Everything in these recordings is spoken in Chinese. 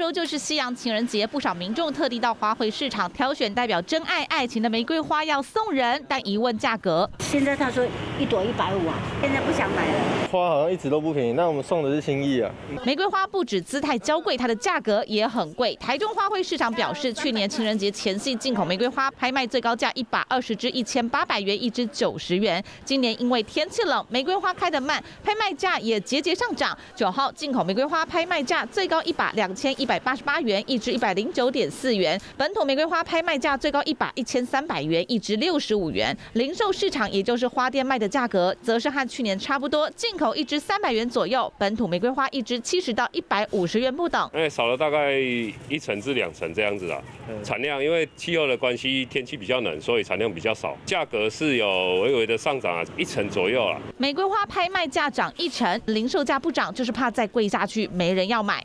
周就是西洋情人节，不少民众特地到花卉市场挑选代表真爱爱情的玫瑰花要送人，但一问价格，现在他说一朵150啊，现在不想买了。花好像一直都不便宜，那我们送的是心意啊。玫瑰花不止姿态娇贵，它的价格也很贵。台中花卉市场表示，去年情人节前夕进口玫瑰花拍卖最高价120只1800元，一只90元。今年因为天气冷，玫瑰花开得慢，拍卖价也节节上涨。9号进口玫瑰花拍卖价最高1把2188元，一支109.4元；本土玫瑰花拍卖价最高1把1300元，一支65元。零售市场，也就是花店卖的价格，则是和去年差不多，进口一支300元左右，本土玫瑰花一支70到150元不等。因为少了大概1层至2层这样子啊，产量因为气候的关系，天气比较冷，所以产量比较少，价格是有微微的上涨啊，1层左右啊。玫瑰花拍卖价涨1层，零售价不涨，就是怕再贵下去没人要买。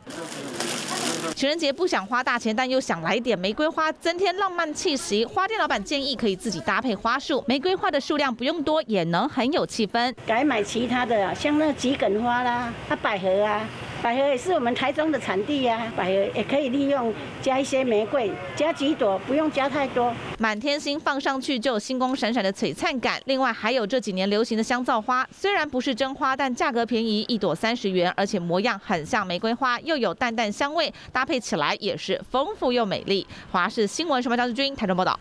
情人节不想花大钱，但又想来点玫瑰花，增添浪漫气息。花店老板建议可以自己搭配花束，玫瑰花的数量不用多，也能很有气氛。改买其他的，像那桔梗花啦、百合啊。百合也是我们台中的产地啊，百合也可以利用加一些玫瑰，加几朵，不用加太多。满天星放上去就有星光闪闪的璀璨感。另外还有这几年流行的香皂花，虽然不是真花，但价格便宜，一朵30元，而且模样很像玫瑰花，又有淡淡香味，搭配起来也是丰富又美丽。华视新闻，张志军台中报道。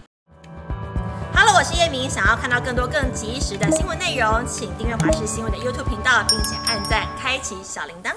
Hello， 我是叶明。想要看到更多更及时的新闻内容，请订阅华视新闻的 YouTube 频道，并且按赞、开启小铃铛。